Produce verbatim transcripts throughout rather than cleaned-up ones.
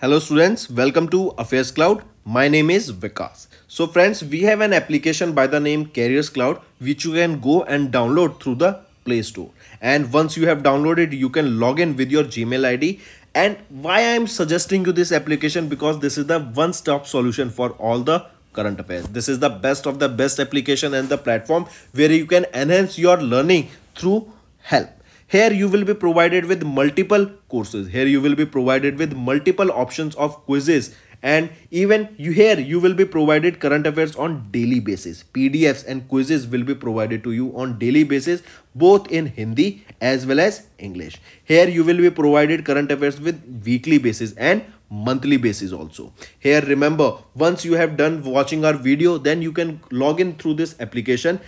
Hello students, welcome to Affairs Cloud. My name is Vikas. So friends, we have an application by the name Careers Cloud which you can go and download through the Play Store. And once you have downloaded, you can log in with your Gmail I D. And why I am suggesting you this application, because this is the one-stop solution for all the current affairs. This is the best of the best application and the platform where you can enhance your learning through help. Here you will be provided with multiple courses. Here you will be provided with multiple options of quizzes, and even you here you will be provided current affairs on daily basis. P D Fs and quizzes will be provided to you on daily basis, both in Hindi as well as English. Here you will be provided current affairs with weekly basis and monthly basis also. Here remember, once you have done watching our video, then you can log in through this application,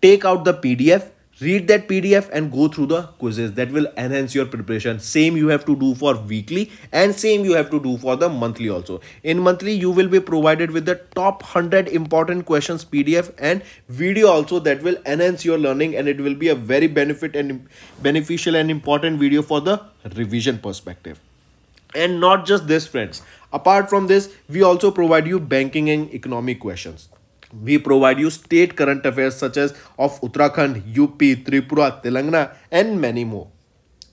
take out the P D F, read that P D F and go through the quizzes. That will enhance your preparation. Same you have to do for weekly and same you have to do for the monthly also. In monthly, you will be provided with the top one hundred important questions P D F and video also. That will enhance your learning and it will be a very benefit and beneficial and important video for the revision perspective. And not just this friends, apart from this, we also provide you banking and economic questions. We provide you state current affairs such as of Uttarakhand, U P, Tripura, Telangana and many more.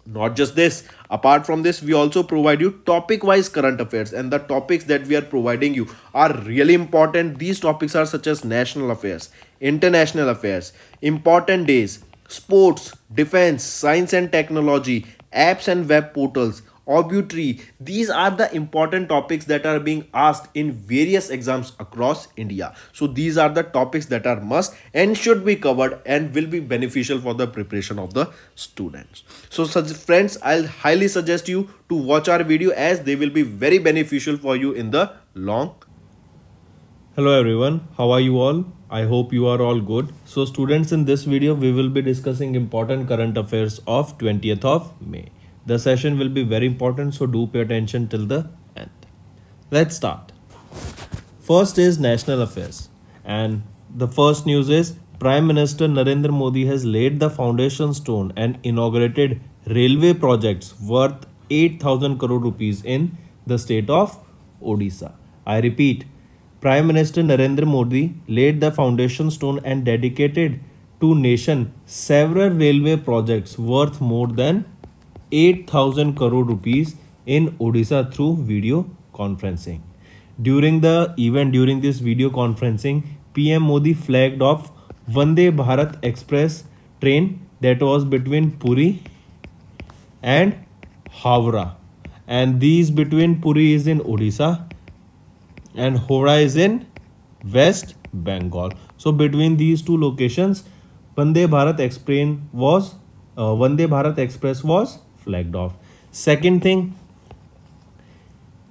Not just this, apart from this, we also provide you topic wise current affairs, and the topics that we are providing you are really important. These topics are such as national affairs, international affairs, important days, sports, defense, science and technology, apps and web portals, obituary. These are the important topics that are being asked in various exams across India. So these are the topics that are must and should be covered and will be beneficial for the preparation of the students. So friends, I'll highly suggest you to watch our video as they will be very beneficial for you in the long. Hello everyone, how are you all? I hope you are all good. So students, in this video, we will be discussing important current affairs of twentieth of May. The session will be very important, so do pay attention till the end. Let's start. First is national affairs. And the first news is Prime Minister Narendra Modi has laid the foundation stone and inaugurated railway projects worth eight thousand crore rupees in the state of Odisha. I repeat, Prime Minister Narendra Modi laid the foundation stone and dedicated to nation several railway projects worth more than eight thousand crore rupees in Odisha through video conferencing. During the event, during this video conferencing, P M Modi flagged off Vande Bharat Express train that was between Puri and Howrah. And these between Puri is in Odisha and Howrah is in West Bengal. So between these two locations, Vande Bharat Express was uh, Vande Bharat Express was flagged off. Second thing,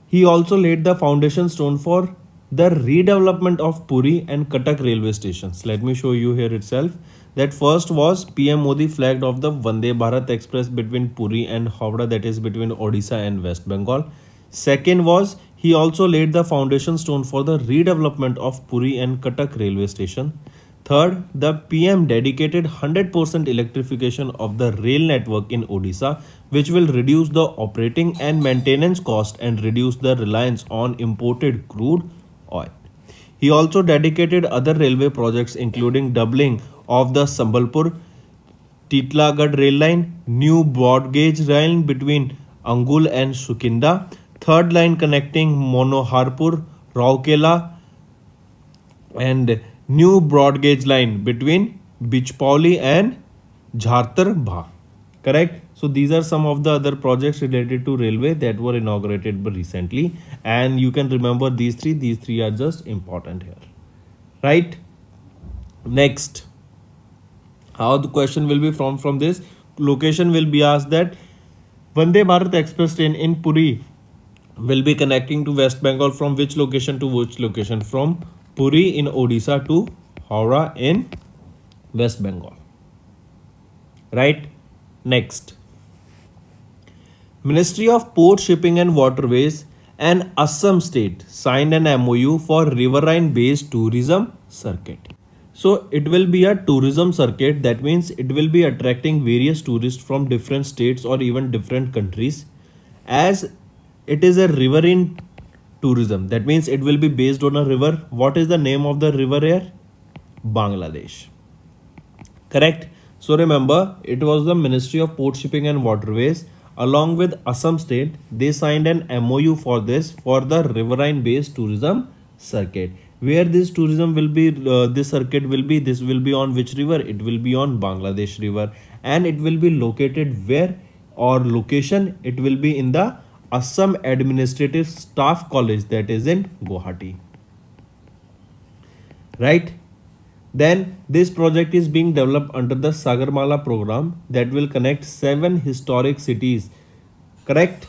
he also laid the foundation stone for the redevelopment of Puri and Cuttack railway stations. Let me show you here itself. That first was P M Modi flagged off the Vande Bharat Express between Puri and Howrah, that is between Odisha and West Bengal. Second was he also laid the foundation stone for the redevelopment of Puri and Cuttack railway station. Third, the P M dedicated one hundred percent electrification of the rail network in Odisha, which will reduce the operating and maintenance cost and reduce the reliance on imported crude oil. He also dedicated other railway projects including doubling of the Sambalpur-Titlagad rail line, new broad gauge line between Angul and Sukinda, third line connecting Monoharpur, Raukela and new broad gauge line between Bichpauli and Jhartarbha. Correct? So these are some of the other projects related to railway that were inaugurated recently, and you can remember these three. These three are just important here, right? Next, how the question will be from from this location will be asked that Vande Bharat Express train in Puri will be connecting to West Bengal from which location to which location? From Puri in Odisha to Howrah in West Bengal. Right? Next. Ministry of Port, Shipping and Waterways and Assam State signed an M O U for riverine based tourism circuit. So it will be a tourism circuit. That means it will be attracting various tourists from different states or even different countries. As It is a riverine tourism. That means it will be based on a river. What is the name of the river here? Bangladesh. Correct. So remember, it was the Ministry of Port Shipping and Waterways along with Assam State. They signed an M O U for this, for the riverine based tourism circuit. Where this tourism will be, uh, this circuit will be, this will be on which river? It will be on Bangladesh river, and it will be located where, or location, it will be in the Assam Administrative Staff College, that is in Guwahati. Right. Then this project is being developed under the Sagarmala program that will connect seven historic cities. Correct.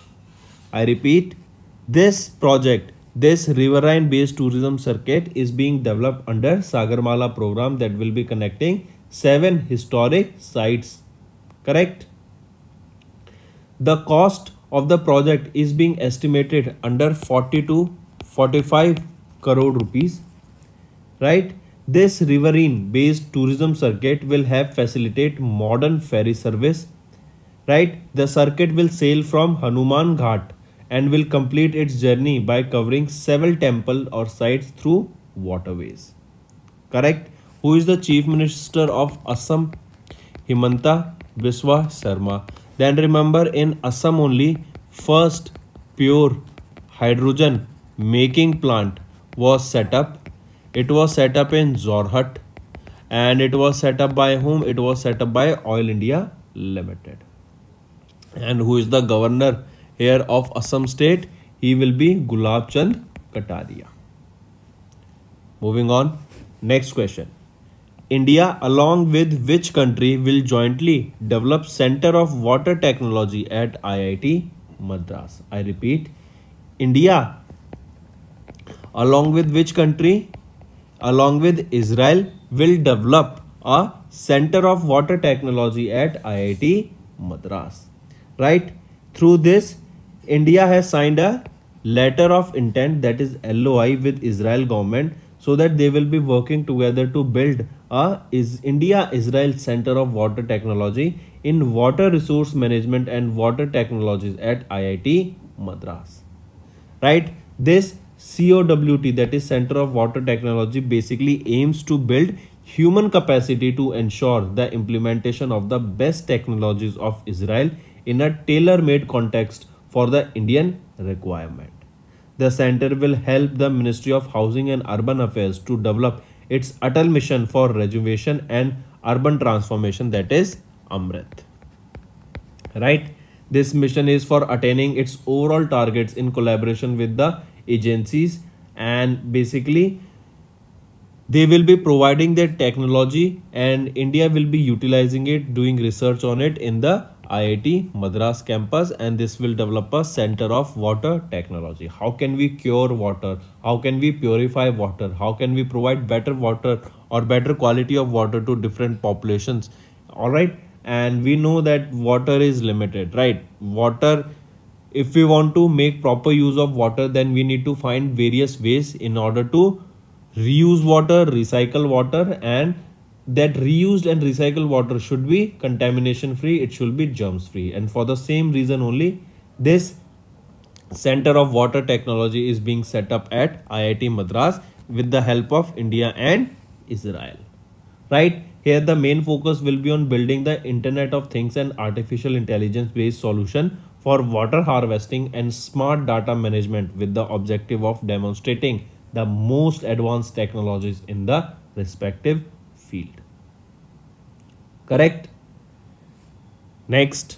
I repeat, this project, this riverine based tourism circuit is being developed under Sagarmala program that will be connecting seven historic sites. Correct. The cost of the project is being estimated under forty to forty-five crore rupees. Right. This riverine based tourism circuit will have facilitate modern ferry service. Right. The circuit will sail from Hanuman Ghat and will complete its journey by covering several temple or sites through waterways. Correct. Who is the Chief Minister of Assam? Himanta Biswa Sarma. Then remember, in Assam only, first pure hydrogen making plant was set up. It was set up in Jorhat, and it was set up by whom? It was set up by Oil India Limited. And who is the governor here of Assam state? He will be Gulab Chand Kataria. Moving on, next question. India along with which country will jointly develop Center of Water Technology at I I T Madras? I repeat, India along with which country? Along with Israel will develop a Center of Water Technology at I I T Madras. Right. Through this, India has signed a letter of intent, that is L O I, with Israel government, so that they will be working together to build a is India-Israel Center of Water Technology in Water Resource Management and Water Technologies at I I T Madras. Right. This C O W T, that is Center of Water Technology, basically aims to build human capacity to ensure the implementation of the best technologies of Israel in a tailor-made context for the Indian requirement. The center will help the Ministry of Housing and Urban Affairs to develop its Atal Mission for Renovation and Urban Transformation, that is AMRUT. Right. This mission is for attaining its overall targets in collaboration with the agencies, and basically they will be providing their technology and India will be utilizing it, doing research on it in the I I T Madras campus, and this will develop a Center of Water Technology. How can we cure water? How can we purify water? How can we provide better water or better quality of water to different populations? All right. And we know that water is limited, right? Water, if we want to make proper use of water, then we need to find various ways in order to reuse water, recycle water, and that reused and recycled water should be contamination free, it should be germs free. And for the same reason only, this Center of Water Technology is being set up at I I T Madras with the help of India and Israel. Right. Here the main focus will be on building the Internet of Things and artificial intelligence based solution for water harvesting and smart data management, with the objective of demonstrating the most advanced technologies in the respective field. Correct. Next,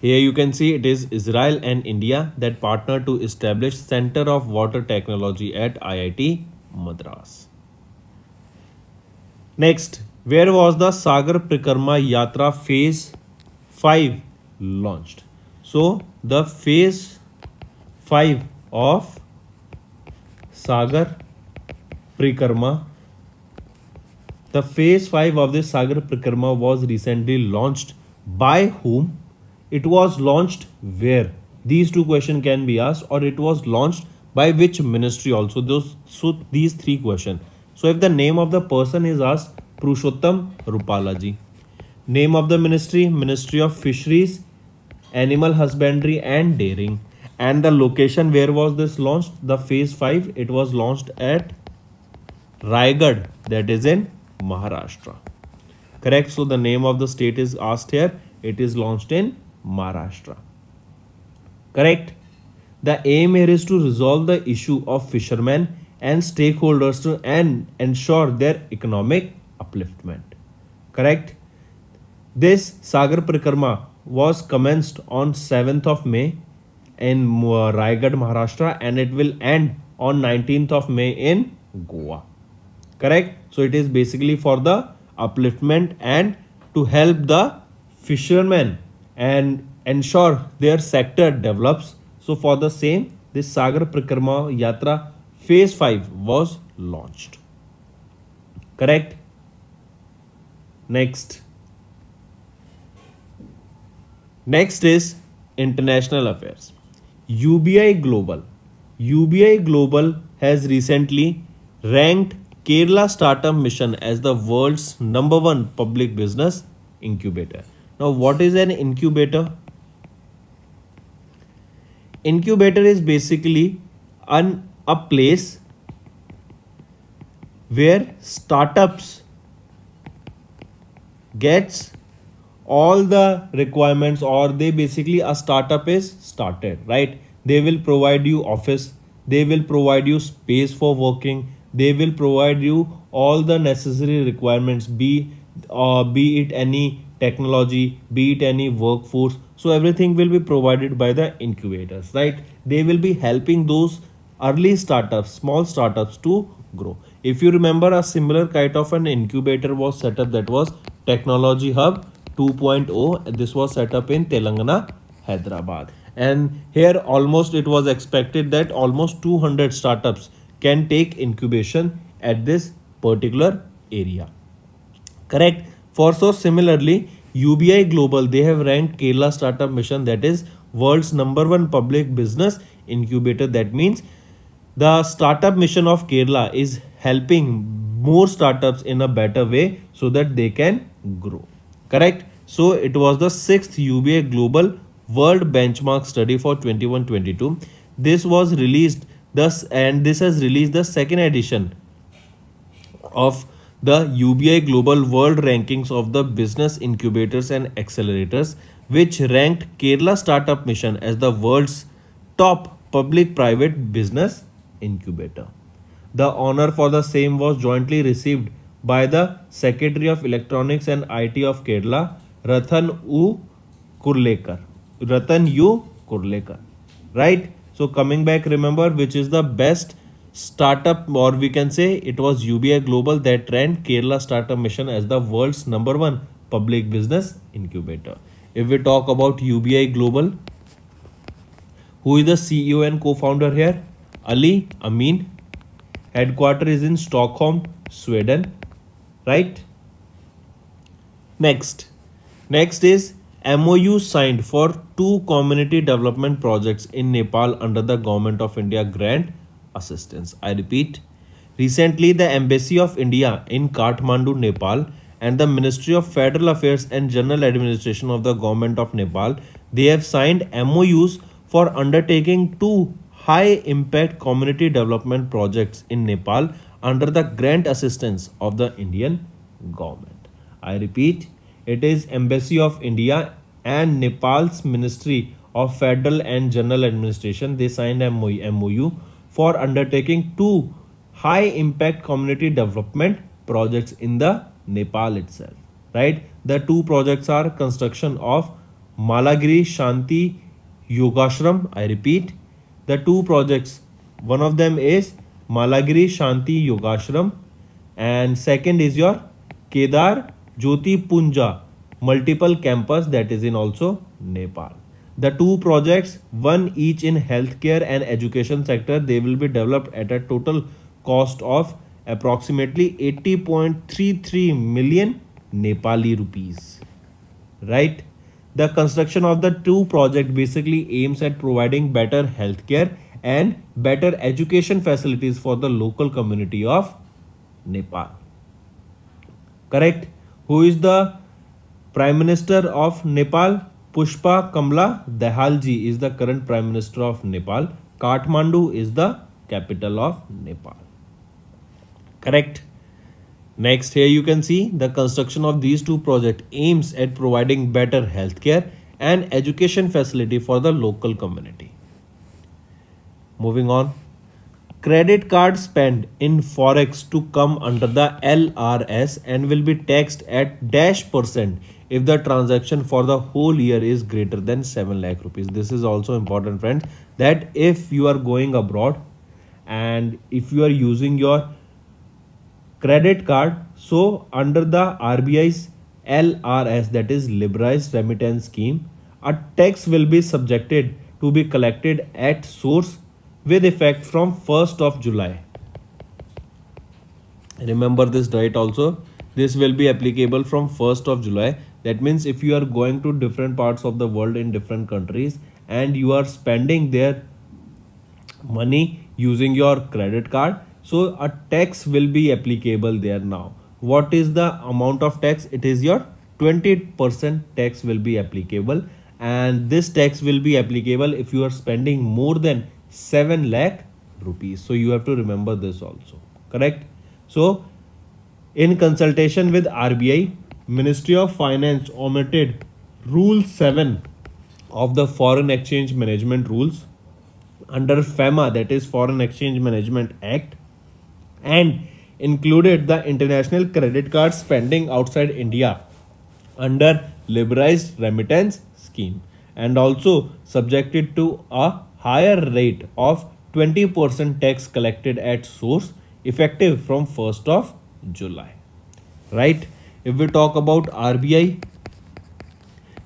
here you can see it is Israel and India that partner to establish Center of Water Technology at I I T Madras. Next, where was the Sagar Prakarma Yatra phase five launched? So the phase five of Sagar Prakarma, the phase five of the Sagar Prakarma was recently launched by whom? It was launched where? These two questions can be asked, or it was launched by which ministry also. Those, so these three questions. So if the name of the person is asked, Purushottam Rupalaji. Name of the ministry, Ministry of Fisheries, Animal Husbandry and Dairying. And the location where was this launched? The phase five, it was launched at Raigad, that is in Maharashtra. Correct. So the name of the state is asked here. It is launched in Maharashtra. Correct. The aim here is to resolve the issue of fishermen and stakeholders to and ensure their economic upliftment. Correct. This Sagar Prakarma was commenced on seventh of May in Raigad, Maharashtra, and it will end on nineteenth of May in Goa. Correct. So it is basically for the upliftment and to help the fishermen and ensure their sector develops. So for the same, this Sagar Prakarma Yatra phase five was launched. Correct. Next. Next is international affairs. U B I Global. U B I Global has recently ranked Kerala Startup Mission as the world's number one public business incubator. Now, what is an incubator? Incubator is basically an, a place where startups gets all the requirements, or they basically a startup is started, right? They will provide you office, they will provide you space for working, they will provide you all the necessary requirements, be uh, be it any technology, be it any workforce. So everything will be provided by the incubators, right? They will be helping those early startups, small startups to grow. If you remember, a similar kind of an incubator was set up, that was Technology Hub two point oh. This was set up in Telangana, Hyderabad. And here almost it was expected that almost two hundred startups can take incubation at this particular area. Correct. For so similarly, U B I Global, they have ranked Kerala Startup Mission, that is world's number one public business incubator. That means the startup mission of Kerala is helping more startups in a better way so that they can grow. Correct. So it was the sixth U B I Global World Benchmark Study for twenty-one twenty-two. This was released thus and this has released the second edition of the U B I Global World Rankings of the Business Incubators and Accelerators, which ranked Kerala Startup Mission as the world's top public-private business incubator. The honor for the same was jointly received by the Secretary of Electronics and I T of Kerala, Ratan U. Kurlekar. Ratan U. Kurlekar. Right? So coming back, remember, which is the best startup, or we can say it was U B I Global that ranked Kerala Startup Mission as the world's number one public business incubator. If we talk about U B I Global, who is the C E O and co-founder here? Ali Amin. Headquarters is in Stockholm, Sweden. Right. Next. Next is M O U signed for two community development projects in Nepal under the Government of India grant assistance. I repeat, recently the Embassy of India in Kathmandu, Nepal, and the Ministry of Federal Affairs and General Administration of the Government of Nepal, they have signed M O Us for undertaking two high impact community development projects in Nepal under the grant assistance of the Indian government. I repeat, it is Embassy of India and Nepal's Ministry of Federal and General Administration. They signed M O U for undertaking two high-impact community development projects in the Nepal itself, right? The two projects are construction of Malagiri Shanti Yogashram. I repeat, the two projects, one of them is Malagiri Shanti Yogashram and second is your Kedar Jyoti Punja multiple campus, that is in also Nepal. The two projects, one each in healthcare and education sector, they will be developed at a total cost of approximately eighty point three three million Nepali rupees. Right? The construction of the two projects basically aims at providing better healthcare and better education facilities for the local community of Nepal. Correct? Who is the Prime Minister of Nepal? Pushpa Kamla Dahalji is the current Prime Minister of Nepal. Kathmandu is the capital of Nepal. Correct. Next, here you can see the construction of these two projects aims at providing better healthcare and education facility for the local community. Moving on. Credit card spend in Forex to come under the L R S and will be taxed at dash percent if the transaction for the whole year is greater than seven lakh rupees. This is also important, friends, that if you are going abroad and if you are using your credit card, so under the R B I's L R S, that is liberalized remittance scheme, a tax will be subjected to be collected at source with effect from first of July. Remember this date also. This will be applicable from first of July. That means if you are going to different parts of the world in different countries and you are spending their money using your credit card, so a tax will be applicable there now. What is the amount of tax? It is your twenty percent tax will be applicable, and this tax will be applicable if you are spending more than seven lakh rupees. So you have to remember this also. Correct. So in consultation with R B I, Ministry of Finance omitted Rule seven of the Foreign Exchange Management Rules under FEMA, that is Foreign Exchange Management Act, and included the international credit card spending outside India under liberalized remittance scheme and also subjected to a higher rate of twenty percent tax collected at source effective from first of July. Right. If we talk about R B I,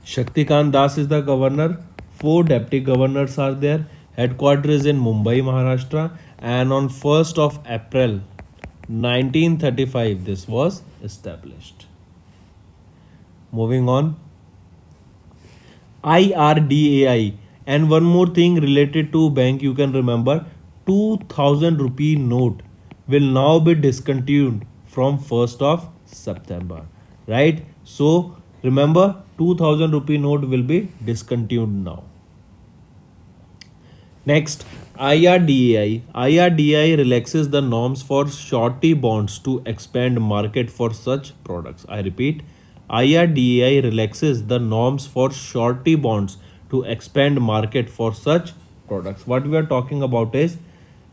Shaktikant Das is the governor. Four deputy governors are there. Headquarters in Mumbai, Maharashtra, and on first of April nineteen thirty-five this was established. Moving on. I R D A I. And one more thing related to bank, you can remember two thousand rupee note will now be discontinued from first of September, right? So remember, two thousand rupee note will be discontinued now. Next, I R D A I. I R D A I relaxes the norms for shorty bonds to expand market for such products. I repeat, I R D A I relaxes the norms for shorty bonds to expand market for such products. What we are talking about is,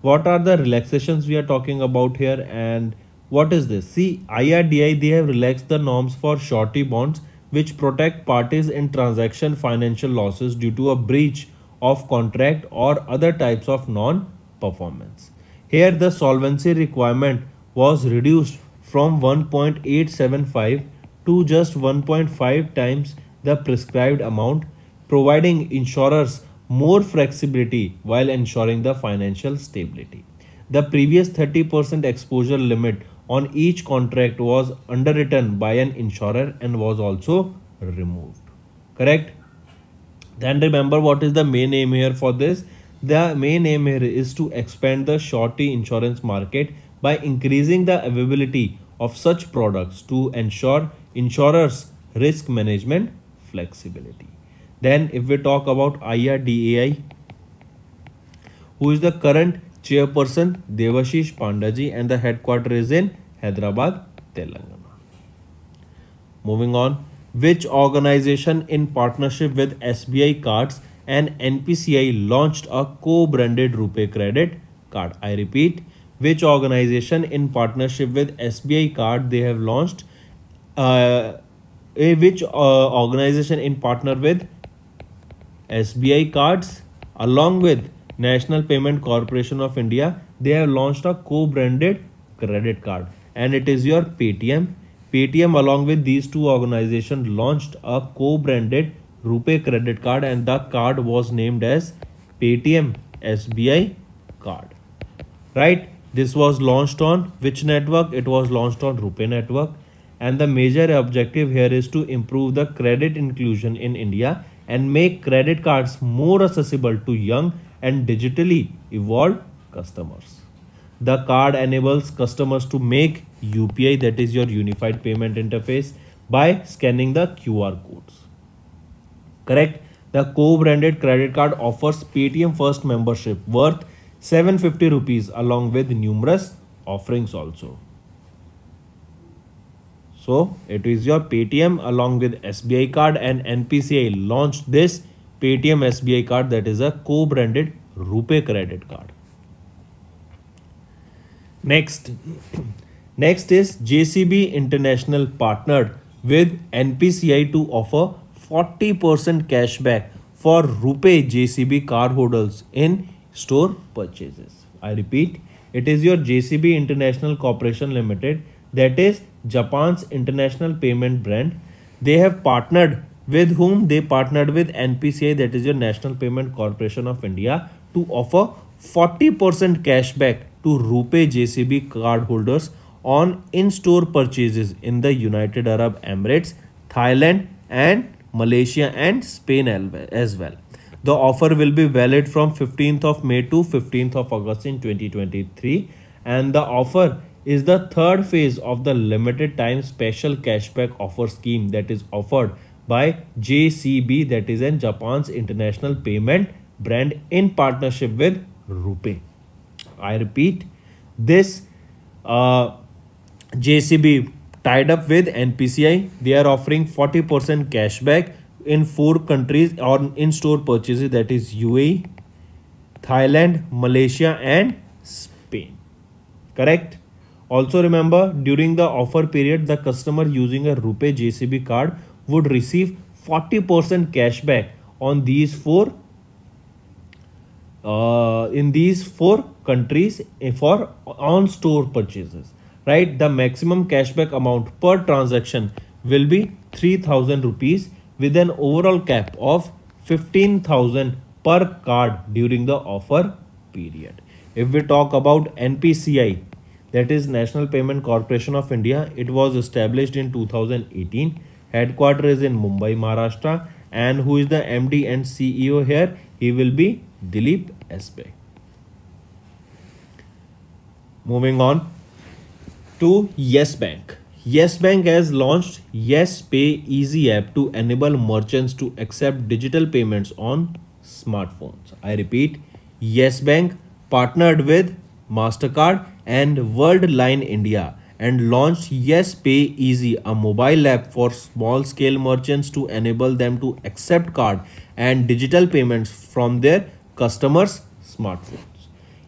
what are the relaxations we are talking about here and what is this? See, I R D A I, they have relaxed the norms for shorty bonds which protect parties in transaction financial losses due to a breach of contract or other types of non-performance. Here the solvency requirement was reduced from one point eight seven five to just one point five times the prescribed amount, providing insurers more flexibility while ensuring the financial stability. The previous thirty percent exposure limit on each contract was underwritten by an insurer and was also removed. Correct? Then remember, what is the main aim here for this? The main aim here is to expand the shorty insurance market by increasing the availability of such products to ensure insurers' risk management flexibility. Then if we talk about I R D A I, who is the current chairperson? Devashish Pandaji, and the headquarters is in Hyderabad, Telangana. Moving on, which organization in partnership with S B I cards and N P C I launched a co-branded RuPay credit card? I repeat, which organization in partnership with S B I card they have launched, uh, which uh, organization in partner with S B I cards along with National Payment Corporation of India, they have launched a co-branded credit card, and it is your Paytm. Paytm along with these two organizations launched a co-branded RuPay credit card, and the card was named as Paytm S B I card. Right? This was launched on which network? It was launched on RuPay network, and the major objective here is to improve the credit inclusion in India and make credit cards more accessible to young and digitally evolved customers. The card enables customers to make U P I, that is your unified payment interface, by scanning the Q R codes. Correct? The co-branded credit card offers Paytm First membership worth seven hundred fifty rupees along with numerous offerings also. So it is your Paytm along with S B I card and N P C I launched this Paytm S B I card, that is a co-branded RuPay credit card. Next, next is J C B International partnered with N P C I to offer forty percent cashback for RuPay J C B cardholders in store purchases. I repeat, it is your J C B International Corporation Limited, that is Japan's international payment brand. They have partnered with whom? They partnered with N P C I, that is your National Payment Corporation of India, to offer forty percent cashback to RuPay J C B cardholders on in-store purchases in the United Arab Emirates, Thailand and Malaysia and Spain as well. The offer will be valid from fifteenth of May to fifteenth of August in twenty twenty-three, and the offer is the third phase of the limited time special cashback offer scheme that is offered by J C B, that is in Japan's international payment brand, in partnership with RuPay. I repeat, this uh, J C B tied up with N P C I. They are offering forty percent cashback in four countries on in-store purchases, that is U A E, Thailand, Malaysia and Spain. Correct? Also remember, during the offer period, the customer using a RuPay J C B card would receive forty percent cashback on these four uh, in these four countries for on-store purchases. Right? The maximum cashback amount per transaction will be three thousand rupees with an overall cap of fifteen thousand per card during the offer period. If we talk about N P C I, that is National Payment Corporation of India, it was established in two thousand eighteen. Headquarters is in Mumbai, Maharashtra, and who is the M D and C E O here? He will be Dilip S B I. Moving on to Yes Bank. Yes Bank has launched Yes Pay Easy app to enable merchants to accept digital payments on smartphones. I repeat, Yes Bank partnered with MasterCard and Worldline India and launched Yes Pay Easy, a mobile app for small scale merchants to enable them to accept card and digital payments from their customers' smartphones.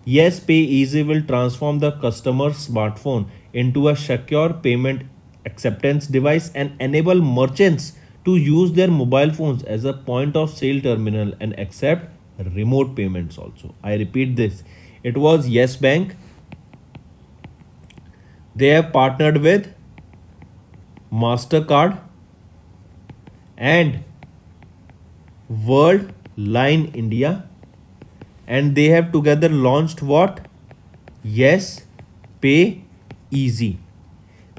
Yes Pay Easy will transform the customer's smartphone into a secure payment acceptance device and enable merchants to use their mobile phones as a point of sale terminal and accept remote payments also. I repeat this. It was Yes Bank. They have partnered with MasterCard and Worldline India, and they have together launched what? Yes Pay Easy.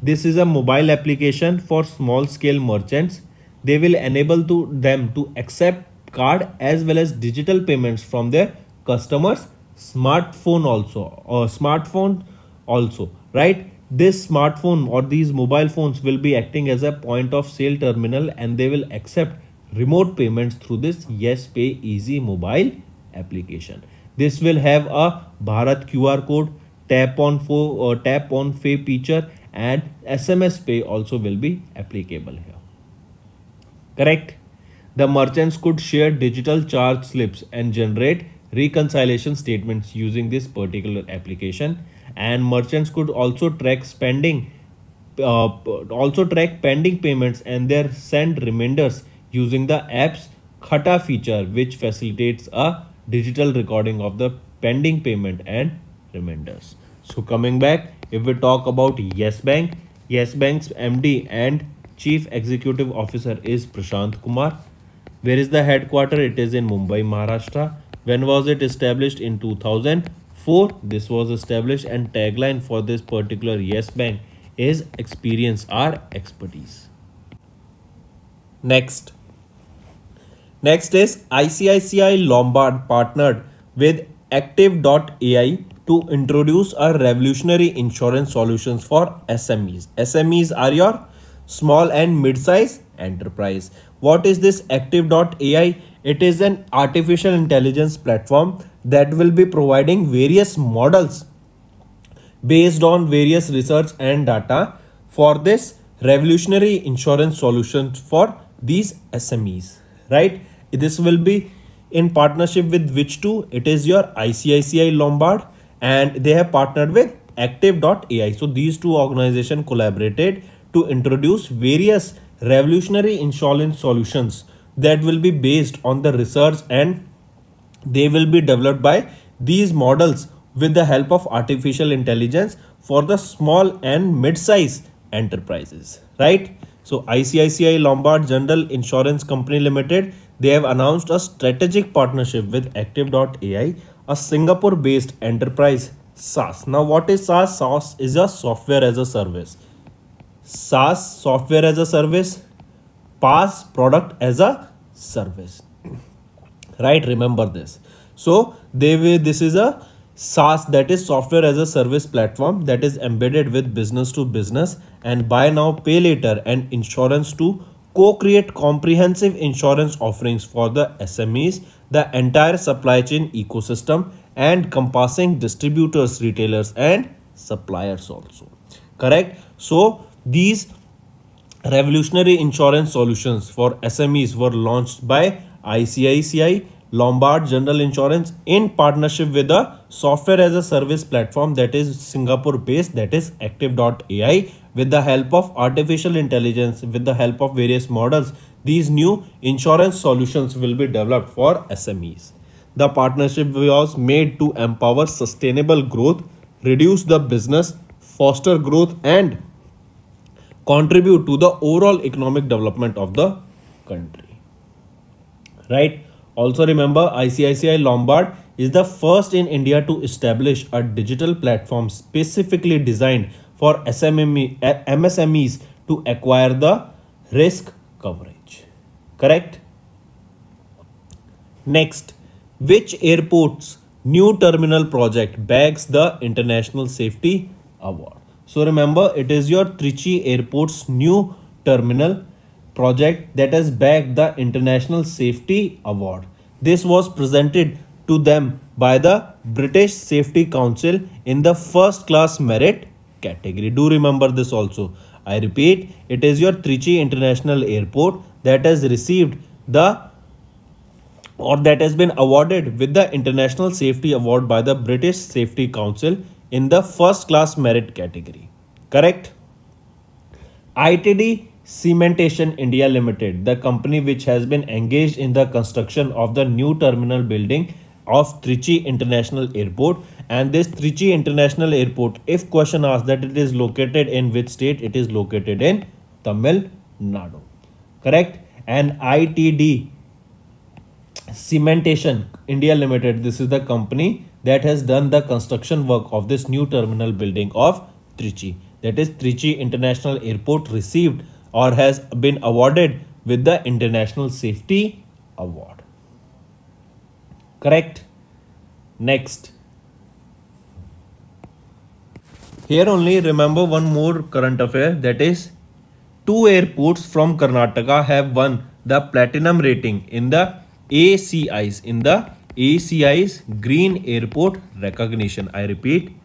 This is a mobile application for small scale merchants. They will enable to them to accept card as well as digital payments from their customers' smartphone also or smartphone also, right? This smartphone or these mobile phones will be acting as a point of sale terminal and they will accept remote payments through this Yes Pay Easy mobile application. This will have a Bharat Q R code, tap on for uh, tap on pay feature, and S M S pay also will be applicable here. Correct? The merchants could share digital charge slips and generate reconciliation statements using this particular application, and merchants could also track spending uh, also track pending payments and their send reminders using the app's Khata feature, which facilitates a digital recording of the pending payment and reminders. So coming back, if we talk about Yes Bank, Yes Bank's M D and Chief Executive Officer is Prashant Kumar. Where is the headquarter? It is in Mumbai, Maharashtra. When was it established? In two thousand four. This was established, and tagline for this particular Yes Bank is experience our expertise. Next. Next is I C I C I Lombard partnered with Active dot A I to introduce a revolutionary insurance solutions for S M Es. S M Es are your small and mid-size enterprise. What is this Active dot A I? It is an artificial intelligence platform that will be providing various models based on various research and data for this revolutionary insurance solutions for these S M Es, right? This will be in partnership with which two? It is your I C I C I Lombard, and they have partnered with Active dot A I. So these two organizations collaborated to introduce various revolutionary insurance solutions that will be based on the research, and they will be developed by these models with the help of artificial intelligence for the small and mid-size enterprises, right? So I C I C I Lombard General Insurance Company Limited, they have announced a strategic partnership with Active dot A I, a Singapore-based enterprise SaaS. Now what is SaaS? SaaS is a software as a service. SaaS, software as a service. PaaS, product as a service, right? Remember this. So they will, this is a SaaS, that is software as a service platform, that is embedded with business to business and buy now pay later and insurance to co-create comprehensive insurance offerings for the S M Es, the entire supply chain ecosystem, and encompassing distributors, retailers and suppliers also. Correct. So these revolutionary insurance solutions for S M Es were launched by I C I C I Lombard General Insurance in partnership with a software as a service platform that is Singapore based, that is Active dot A I, with the help of artificial intelligence, with the help of various models. These new insurance solutions will be developed for S M Es. The partnership was made to empower sustainable growth, reduce the business, foster growth and contribute to the overall economic development of the country, right? Also remember, I C I C I Lombard is the first in India to establish a digital platform specifically designed for S M M E, M S M Es to acquire the risk coverage. Correct? Next, which airport's new terminal project bags the International Safety Award? So remember, it is your Trichy Airport's new terminal project that has bagged the International Safety Award. This was presented to them by the British Safety Council in the first class merit category. Do remember this also. I repeat, it is your Trichy International Airport that has received the or that has been awarded with the International Safety Award by the British Safety Council in the first class merit category. Correct? I T D Cementation India Limited, the company which has been engaged in the construction of the new terminal building of Trichy International Airport, and this Trichy International Airport, if question asked that it is located in which state, it is located in Tamil Nadu. Correct? And I T D Cementation India Limited, this is the company that has done the construction work of this new terminal building of Trichy, that is Trichy International Airport, received or has been awarded with the International Safety Award. Correct? Next. Here only remember one more current affair, that is two airports from Karnataka have won the platinum rating in the A C Is, in the A C Is Green Airport recognition. I repeat,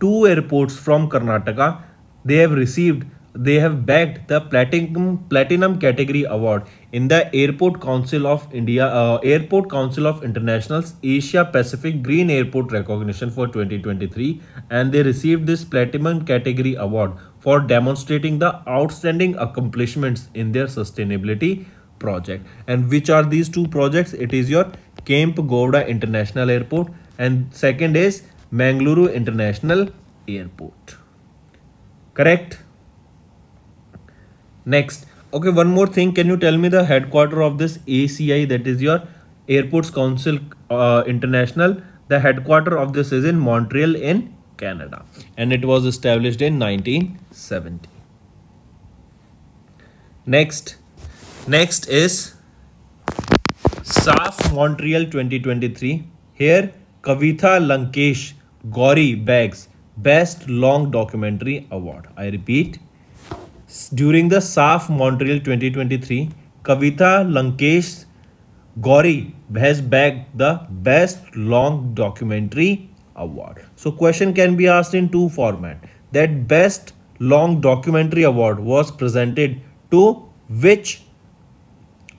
two airports from Karnataka, they have received They have bagged the platinum platinum category award in the Airport Council of India, uh, Airport Council of International's Asia Pacific Green Airport recognition for twenty twenty-three, and they received this platinum category award for demonstrating the outstanding accomplishments in their sustainability project. And which are these two projects? It is your Kemp Gowda International Airport, and second is Mangaluru International Airport. Correct? Next. Okay, one more thing. Can you tell me the headquarter of this A C I, that is your Airports Council uh, International? The headquarter of this is in Montreal in Canada, and it was established in nineteen seventy. Next. Next is S A F Montreal twenty twenty-three. Here Kavitha Lankesh Gauri bags Best Long Documentary Award. I repeat, During the S A F Montreal twenty twenty-three, Kavita Lankesh Gauri has bagged the Best Long Documentary Award. So question can be asked in two format. That Best Long Documentary Award was presented to which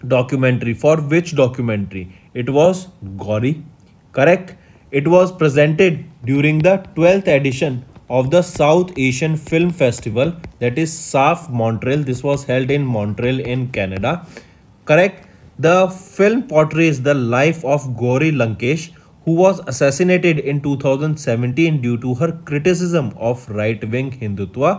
documentary? For which documentary? It was Gauri. Correct. It was presented during the twelfth edition of the South Asian Film Festival, that is S A F Montreal. This was held in Montreal in Canada. Correct. The film portrays the life of Gauri Lankesh, who was assassinated in two thousand seventeen due to her criticism of right-wing Hindutva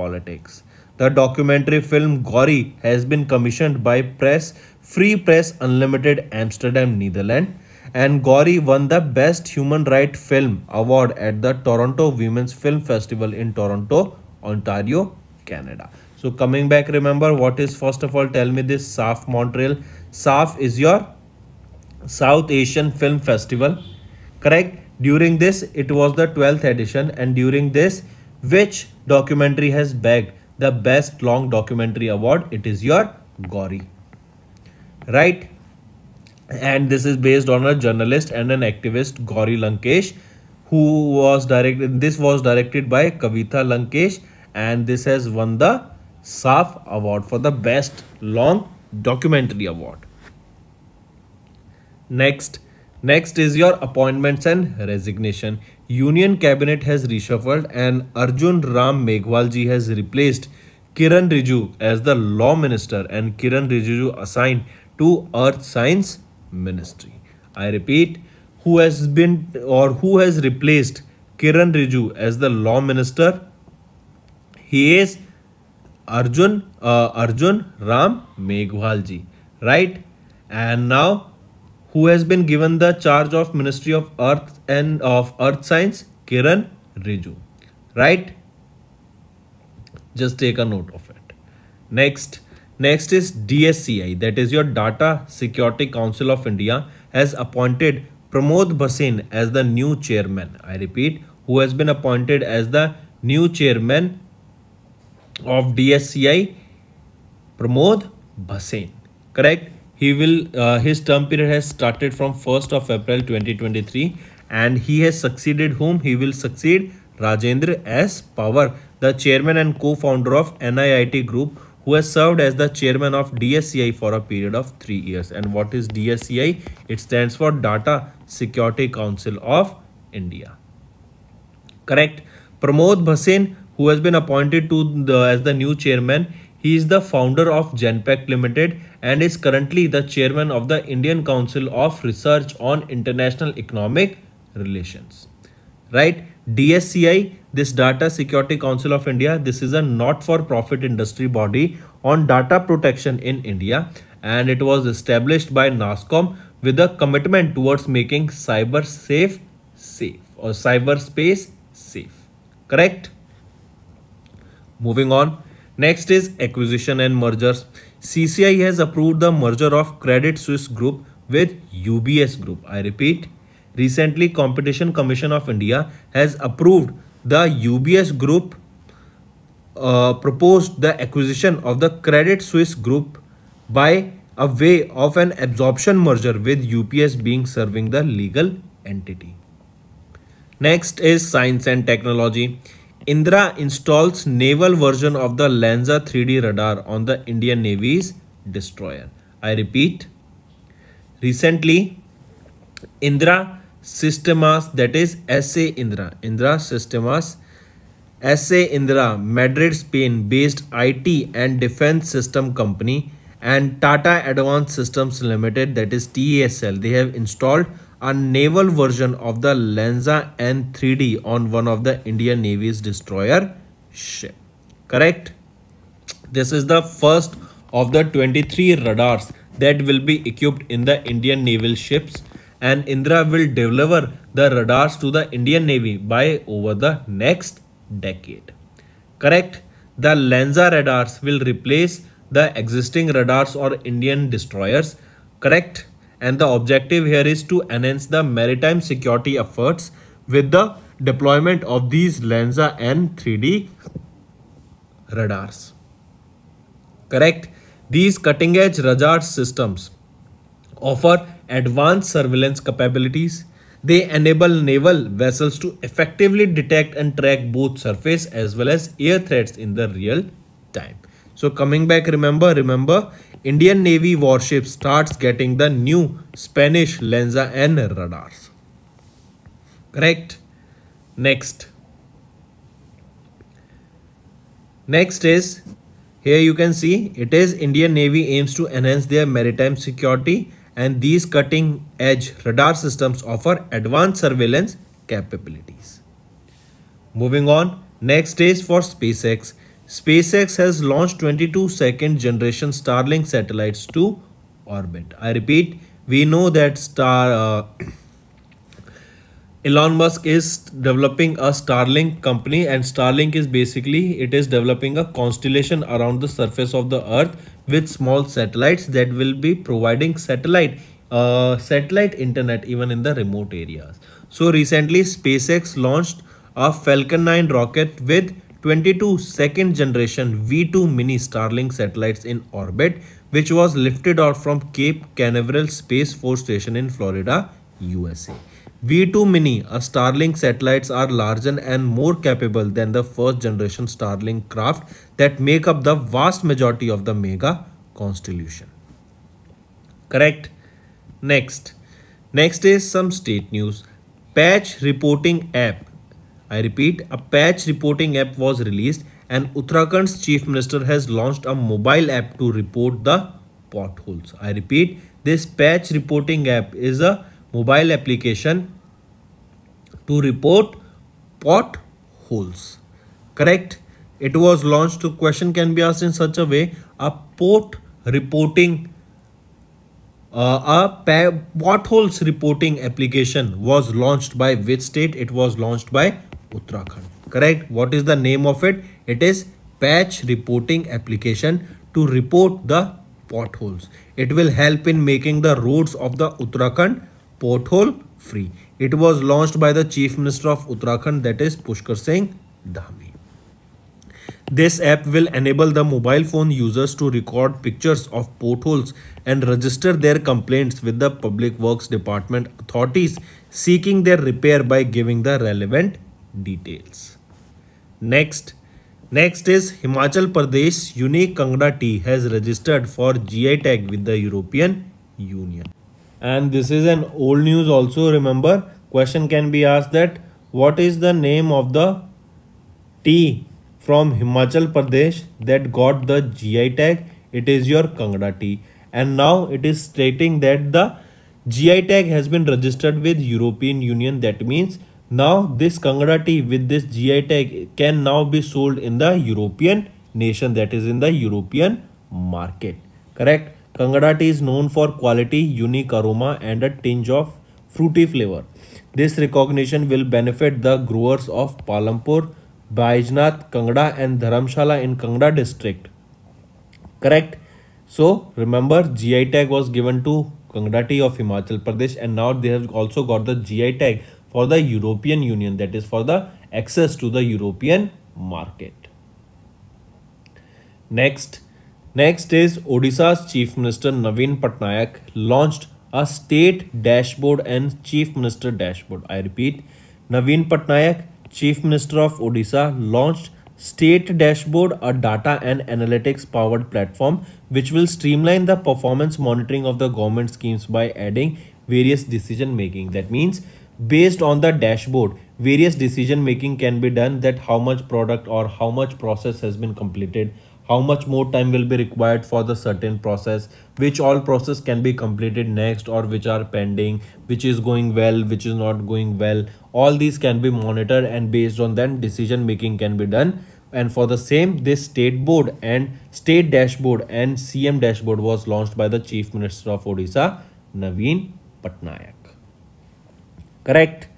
politics. The documentary film Gauri has been commissioned by Press Free Press Unlimited Amsterdam, Netherlands, and Gauri won the Best Human Rights Film Award at the Toronto Women's Film Festival in Toronto, Ontario, Canada. So coming back, remember what is, first of all, tell me this S A F Montreal. S A F is your South Asian Film Festival. Correct. During this, it was the twelfth edition, and during this, which documentary has bagged the Best Long Documentary Award? It is your Gauri. Right. And this is based on a journalist and an activist, Gauri Lankesh, who was directed, this was directed by Kavita Lankesh, and this has won the S A F Award for the Best Long Documentary Award. Next, next is your appointments and resignation. Union Cabinet has reshuffled and Arjun Ram Meghalji has replaced Kiran Rijiju as the Law Minister, and Kiran Rijiju assigned to Earth Science Ministry. I repeat, who has been or who has replaced Kiran Rijiju as the Law Minister? He is Arjun uh, Arjun Ram Meghalji, right? And now, who has been given the charge of Ministry of Earth and of Earth Science? Kiran Rijiju, right? Just take a note of it. Next, next is D S C I, that is your Data Security Council of India, has appointed Pramod Bhasin as the new chairman. I repeat, who has been appointed as the new chairman of D S C I? Pramod Bhasin. Correct. He will, uh, his term period has started from first of April twenty twenty-three, and he has succeeded whom? He will succeed Rajendra S. Pawar, the chairman and co-founder of N I I T Group, who has served as the chairman of D S C I for a period of three years. And what is D S C I? It stands for Data Security Council of India. Correct. Pramod Bhasin, who has been appointed to the, as the new chairman, he is the founder of Genpact Limited and is currently the chairman of the Indian Council of Research on International Economic Relations. Right? D S C I, this Data Security Council of India, this is a not-for-profit industry body on data protection in India, and it was established by NASSCOM with a commitment towards making cyber safe safe or cyberspace safe. Correct? Moving on. Next is acquisition and mergers. C C I has approved the merger of Credit Suisse Group with U B S Group. I repeat, recently Competition Commission of India has approved the U B S Group, uh, proposed the acquisition of the Credit Suisse Group by a way of an absorption merger, with U B S being serving the legal entity. Next is science and technology. Indra installs naval version of the Lanza three D radar on the Indian Navy's destroyer. I repeat, recently Indra Sistemas, that is S A Indra, Indra Sistemas, S A Indra, Madrid, Spain based I T and defense system company, and Tata Advanced Systems Limited, that is T A S L, they have installed a naval version of the Lanza N three D on one of the Indian Navy's destroyer ship. Correct. This is the first of the twenty-three radars that will be equipped in the Indian naval ships, and Indra will deliver the radars to the Indian Navy by over the next decade. Correct. The Lanza radars will replace the existing radars or Indian destroyers. Correct. And the objective here is to enhance the maritime security efforts with the deployment of these Lanza N three D radars. Correct? These cutting-edge radar systems offer advanced surveillance capabilities. They enable naval vessels to effectively detect and track both surface as well as air threats in the real time. So coming back, remember, remember, Indian Navy warship starts getting the new Spanish Lanza and radars. Correct? Next. Next is, here you can see, it is Indian Navy aims to enhance their maritime security, and these cutting-edge radar systems offer advanced surveillance capabilities. Moving on, next is for SpaceX. SpaceX has launched twenty-two second generation Starlink satellites to orbit. I repeat, we know that Star uh, Elon Musk is developing a Starlink company, and Starlink is basically, it is developing a constellation around the surface of the earth with small satellites that will be providing satellite uh, satellite internet even in the remote areas. So recently SpaceX launched a Falcon nine rocket with twenty-two second generation V two mini Starlink satellites in orbit, which was lifted out from Cape Canaveral Space Force Station in Florida, U S A. V two mini uh, Starlink satellites are larger and more capable than the first generation Starlink craft that make up the vast majority of the mega constellation. Correct? Next. Next is some state news. Patch reporting app. I repeat, a patch reporting app was released, and Uttarakhand's chief minister has launched a mobile app to report the potholes. I repeat, this patch reporting app is a mobile application to report potholes. Correct? It was launched. The question can be asked in such a way, a port reporting uh, a potholes reporting application was launched by which state? It was launched by Uttarakhand. Correct? What is the name of it? It is patch reporting application to report the potholes. It will help in making the roads of the Uttarakhand pothole free. It was launched by the Chief Minister of Uttarakhand, that is Pushkar Singh Dhami. This app will enable the mobile phone users to record pictures of potholes and register their complaints with the Public Works Department authorities seeking their repair by giving the relevant details. Next, next is Himachal Pradesh unique Kangra tea has registered for G I tag with the European Union. And this is an old news also, remember. Question can be asked that what is the name of the tea from Himachal Pradesh that got the G I tag? It is your Kangra tea. And now it is stating that the G I tag has been registered with European Union. That means now this Kangra tea with this G I tag can now be sold in the European nation, that is in the European market. Correct? Kangra tea is known for quality, unique aroma and a tinge of fruity flavor. This recognition will benefit the growers of Palampur, Baijnath, Kangra and Dharamshala in Kangra district. Correct? So remember, G I tag was given to Kangra tea of Himachal Pradesh, and now they have also got the G I tag for the European Union, that is for the access to the European market. Next. Next is Odisha's Chief Minister Naveen Patnaik launched a state dashboard and Chief Minister dashboard. I repeat, Naveen Patnaik, Chief Minister of Odisha, launched state dashboard, a data and analytics powered platform which will streamline the performance monitoring of the government schemes by adding various decision making. That means based on the dashboard, various decision making can be done, that how much product or how much process has been completed, how much more time will be required for the certain process, which all process can be completed next, or which are pending, which is going well, which is not going well. All these can be monitored, and based on that decision making can be done. And for the same, this state board and state dashboard and C M dashboard was launched by the Chief Minister of Odisha, Naveen Patnaik. Correct?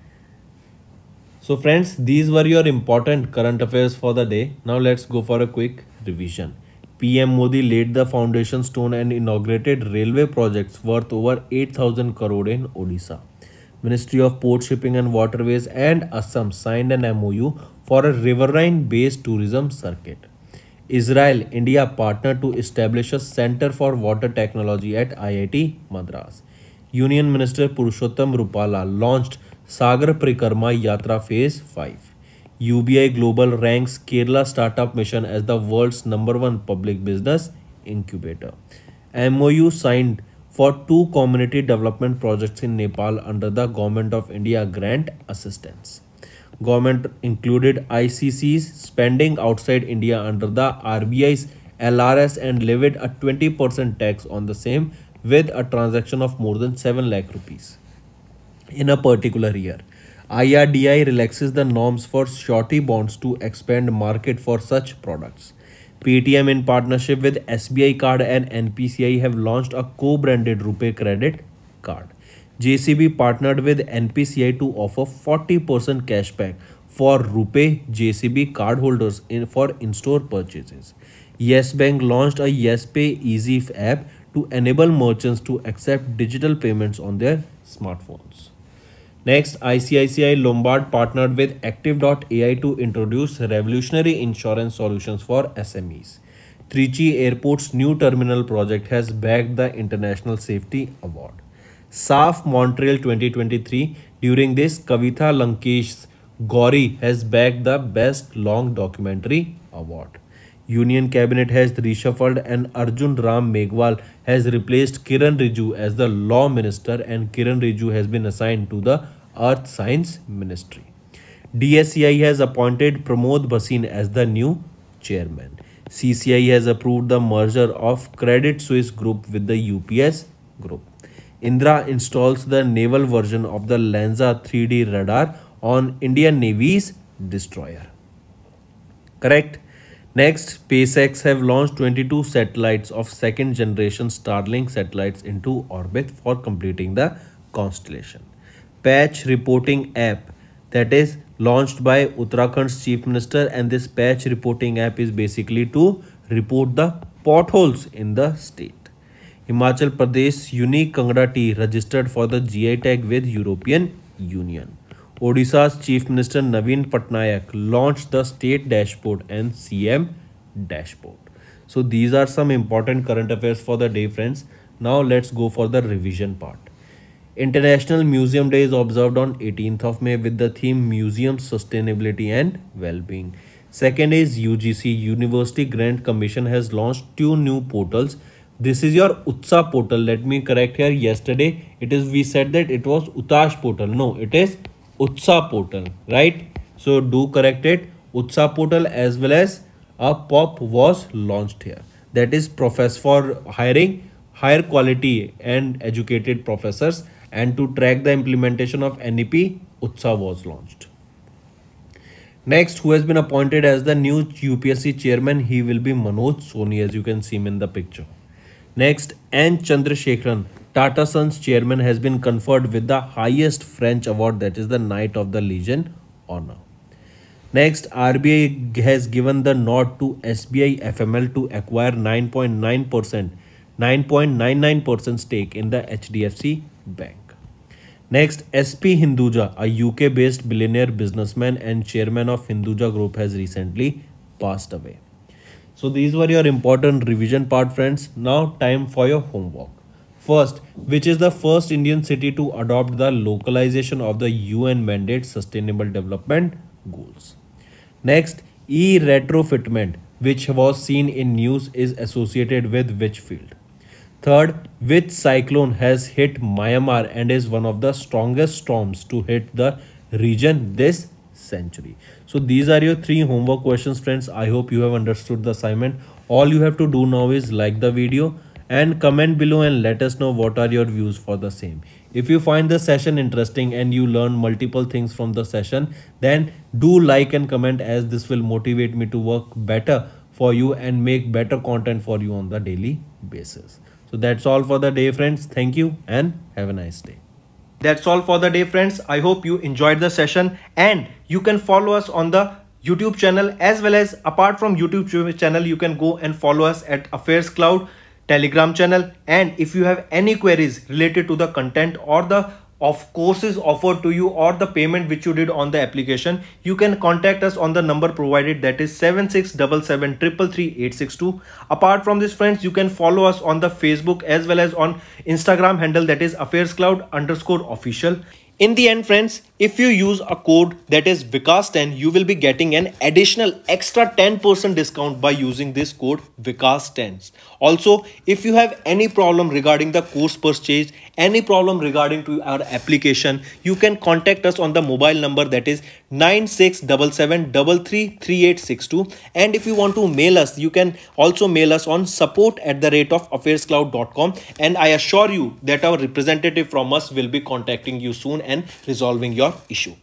So friends, these were your important current affairs for the day. Now let's go for a quick revision. P M Modi laid the foundation stone and inaugurated railway projects worth over eight thousand crore in Odisha. Ministry of Port, Shipping and Waterways and Assam signed an M O U for a riverine based tourism circuit. Israel, India partnered to establish a Center for Water Technology at I I T Madras. Union Minister Purushottam Rupala launched Sagar Prakarma Yatra Phase five. U B I Global ranks Kerala Startup Mission as the world's number one public business incubator. M O U signed for two community development projects in Nepal under the Government of India grant assistance. Government included I C C's spending outside India under the R B I's L R S and levied a twenty percent tax on the same with a transaction of more than seven lakh rupees in a particular year. I R D A I relaxes the norms for surety bonds to expand market for such products. Paytm in partnership with S B I Card and N P C I have launched a co-branded RuPay credit card. J C B partnered with N P C I to offer forty percent cashback for RuPay J C B cardholders in for in-store purchases. Yes Bank launched a Yes Pay Easy app to enable merchants to accept digital payments on their smartphones. Next, I C I C I Lombard partnered with Active dot A I to introduce revolutionary insurance solutions for S M Es. Trichy Airport's new terminal project has bagged the International Safety Award. S A F Montreal twenty twenty-three, during this, Kavitha Lankesh's Gauri has bagged the Best Long Documentary Award. Union Cabinet has reshuffled and Arjun Ram Meghwal has replaced Kiran Riju as the Law Minister and Kiran Riju has been assigned to the Earth Science Ministry. D S E I has appointed Pramod Bhasin as the new chairman. C C I has approved the merger of Credit Suisse Group with the U P S Group. Indra installs the naval version of the Lanza three D radar on Indian Navy's destroyer. Correct? Next, SpaceX have launched twenty-two satellites of second generation Starlink satellites into orbit for completing the constellation. Patch reporting app that is launched by Uttarakhand's chief minister, and this patch reporting app is basically to report the potholes in the state. Himachal Pradesh's unique Kangra tea registered for the G I tag with European Union. Odisha's Chief Minister Naveen Patnaik launched the State Dashboard and C M Dashboard. So these are some important current affairs for the day, friends. Now let's go for the revision part. International Museum Day is observed on eighteenth of May with the theme Museum Sustainability and Well-Being. Second is U G C, University Grant Commission has launched two new portals. This is your Utsa portal. Let me correct here. Yesterday it is we said that it was Utash portal. No, it is Utsa portal, right? So do correct it. Utsa portal as well as a P O P was launched here. That is profess for hiring higher quality and educated professors, and to track the implementation of N E P, Utsa was launched. Next, who has been appointed as the new U P S C chairman? He will be Manoj Soni, as you can see him in the picture. Next, N Chandrasekharan, Tata Sons chairman, has been conferred with the highest French award, that is the Knight of the Legion honor. Next, R B I has given the nod to S B I F M L to acquire nine point nine percent, nine point nine nine percent stake in the H D F C Bank. Next, S P Hinduja, a U K-based billionaire businessman and chairman of Hinduja Group, has recently passed away. So these were your important revision part, friends. Now time for your homework. First, which is the first Indian city to adopt the localization of the U N mandate sustainable development goals. Next, e-retrofitment, which was seen in news, is associated with which field? Third, which cyclone has hit Myanmar and is one of the strongest storms to hit the region this century? So these are your three homework questions, friends. I hope you have understood the assignment. All you have to do now is like the video and comment below and let us know what are your views for the same. If you find the session interesting and you learn multiple things from the session, then do like and comment, as this will motivate me to work better for you and make better content for you on the daily basis. So that's all for the day, friends. Thank you and have a nice day. That's all for the day, friends. I hope you enjoyed the session, and you can follow us on the YouTube channel, as well as apart from YouTube channel, you can go and follow us at Affairs Cloud Telegram channel. And if you have any queries related to the content or the of courses offered to you or the payment which you did on the application, you can contact us on the number provided, that is seven six seven seven, triple three, eight six two. Apart from this, friends, you can follow us on the Facebook as well as on Instagram handle, that is affairs cloud underscore official. In the end, friends, if you use a code that is Vikas ten, you will be getting an additional extra ten percent discount by using this code Vikas ten. Also, if you have any problem regarding the course purchase, any problem regarding to our application, you can contact us on the mobile number, that is nine six seven seven, three three three eight six two. And if you want to mail us, you can also mail us on support at the rate of affairs cloud dot com. And I assure you that our representative from us will be contacting you soon and resolving your issue.